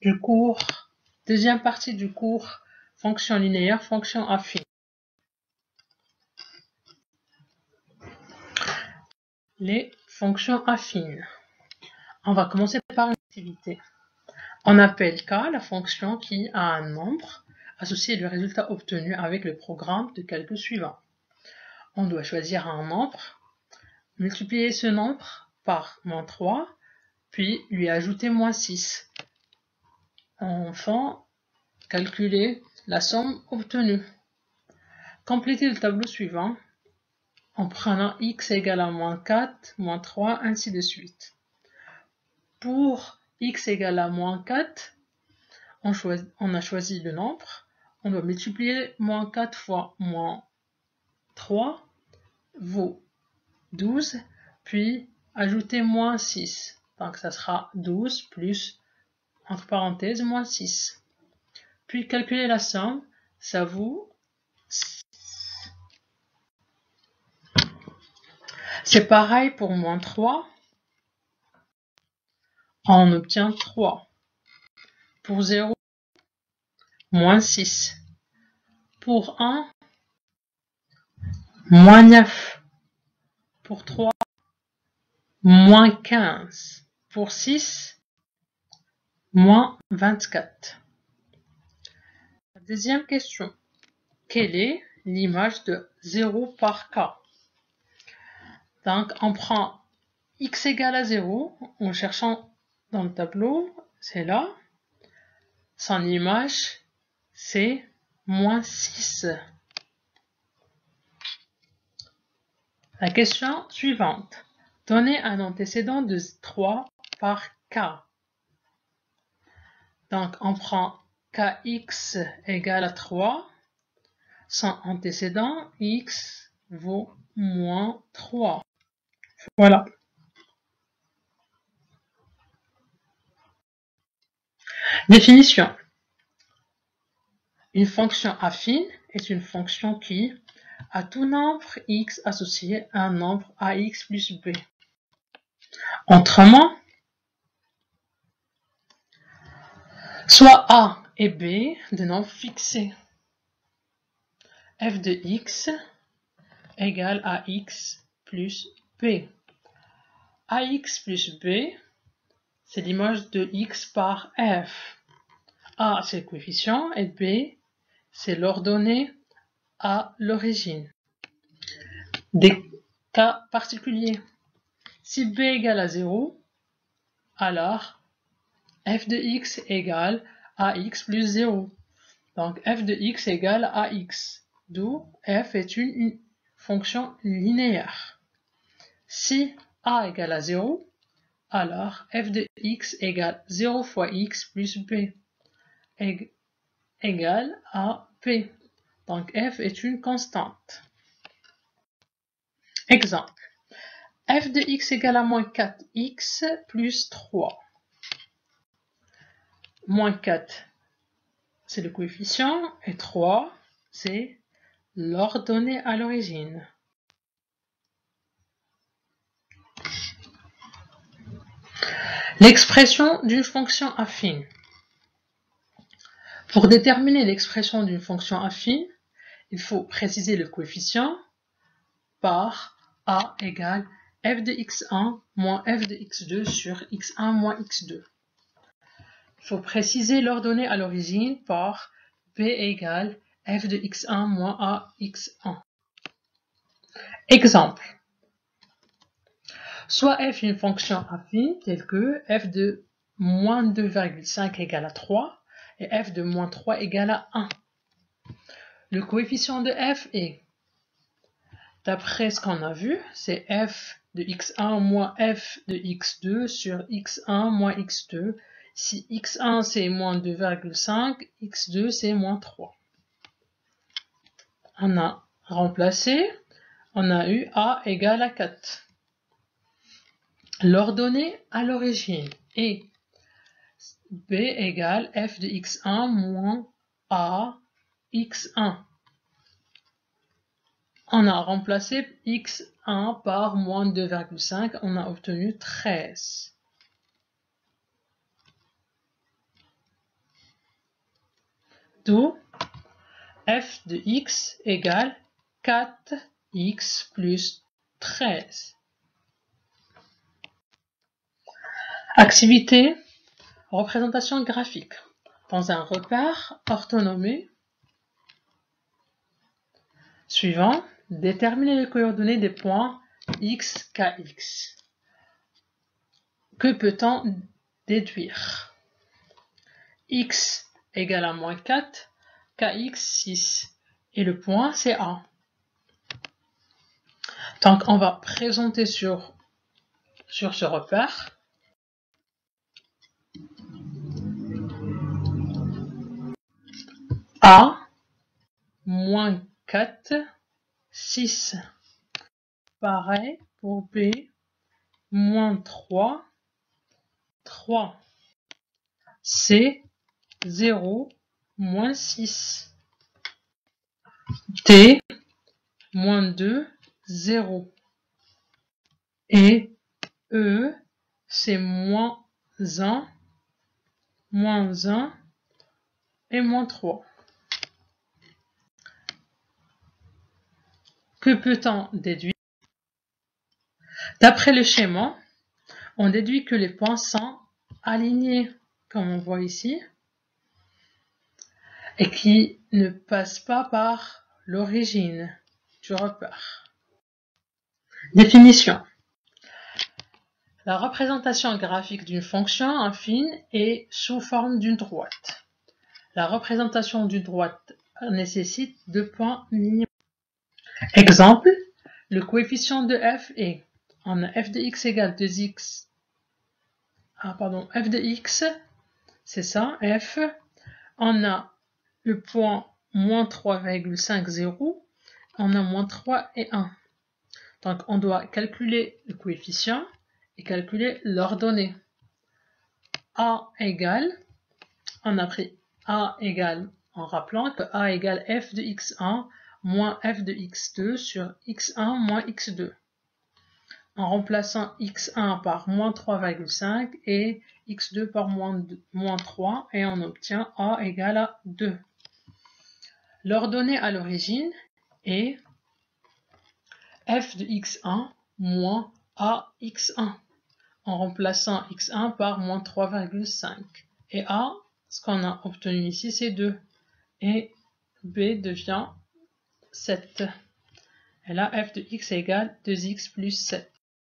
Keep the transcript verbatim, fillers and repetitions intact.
du cours, deuxième partie du cours fonction linéaire, fonction affine. Les fonctions affines. On va commencer par une activité. On appelle K la fonction qui a un nombre associé le résultat obtenu avec le programme de calcul suivant. On doit choisir un nombre, multiplier ce nombre par moins trois, puis lui ajouter moins six. Enfin, calculer la somme obtenue. Compléter le tableau suivant en prenant x égale à moins quatre, moins trois, ainsi de suite. Pour x égale à moins quatre, on, on a choisi le nombre. On doit multiplier moins quatre fois moins trois, vaut douze, puis ajouter moins six. Donc ça sera douze plus, entre parenthèses, moins six. Puis calculer la somme, ça vaut six. C'est pareil pour moins trois, on obtient trois. Pour zéro, moins six. Pour un, moins neuf. Pour trois, moins quinze. Pour six, moins vingt-quatre. La deuxième question, quelle est l'image de zéro par K? Donc, on prend x égale à zéro en cherchant dans le tableau, c'est là. Son image, c'est moins six. La question suivante. Donnez un antécédent de trois par K. Donc, on prend Kx égale à trois. Son antécédent, x vaut moins trois. Voilà. Définition. Une fonction affine est une fonction qui a tout nombre x associé à un nombre ax plus b. Autrement, soit a et b de nombres fixés. F de x égale à x plus b. ax plus b, c'est l'image de x par f. A, c'est le coefficient, et b, c'est l'ordonnée à l'origine. Des cas particuliers. Si b égale à zéro, alors f de x égale à x plus zéro. Donc f de x égale à x, d'où f est une, une fonction linéaire. Si a égale à zéro, alors, f de x égale zéro fois x plus b égale à p. Donc, f est une constante. Exemple. F de x égale à moins quatre x plus trois. moins quatre, c'est le coefficient, et trois, c'est l'ordonnée à l'origine. L'expression d'une fonction affine. Pour déterminer l'expression d'une fonction affine, il faut préciser le coefficient par a égale f de x un moins f de x deux sur x un moins x deux. Il faut préciser l'ordonnée à l'origine par b égale f de x un moins a x un. Exemple. Soit f est une fonction affine telle que f de moins deux virgule cinq égale à trois et f de moins trois égale à un. Le coefficient de f est, d'après ce qu'on a vu, c'est f de x un moins f de x deux sur x un moins x deux. Si x un c'est moins deux virgule cinq, x deux c'est moins trois. On a remplacé, on a eu a égale à quatre. L'ordonnée à l'origine est b égale f de x un moins a x un. On a remplacé x un par moins deux virgule cinq, on a obtenu treize. D'où f de x égale quatre x plus treize. Activité représentation graphique. Dans un repère orthonomé suivant, déterminer les coordonnées des points x, kx. Que peut-on déduire? X égale à moins quatre, kx six. Et le point c'est un. Donc on va présenter sur, sur ce repère. A, moins quatre, six. Pareil pour B, moins trois, trois. C, zéro, moins six. D, moins deux, zéro. Et E, c'est moins un, moins un et moins trois. Que peut-on déduire? D'après le schéma, on déduit que les points sont alignés, comme on voit ici, et qui ne passent pas par l'origine du repère. Définition. La représentation graphique d'une fonction affine est sous forme d'une droite. La représentation d'une droite nécessite deux points minimums. Exemple, le coefficient de f est, on a f de x égale deux x, ah pardon, f de x, c'est ça, f, on a le point moins trois virgule cinq zéro, on a moins trois et un. Donc on doit calculer le coefficient et calculer l'ordonnée. A égale, on a pris a égale, en rappelant que a égale f de x un, moins f de x deux sur x un moins x deux, en remplaçant x un par moins trois virgule cinq et x deux par moins, moins trois, et on obtient a égale à deux. L'ordonnée à l'origine est f de x un moins a x un, en remplaçant x un par moins trois virgule cinq. Et a, ce qu'on a obtenu ici, c'est deux. Et b devient sept. Et là, f de x égale deux x plus sept.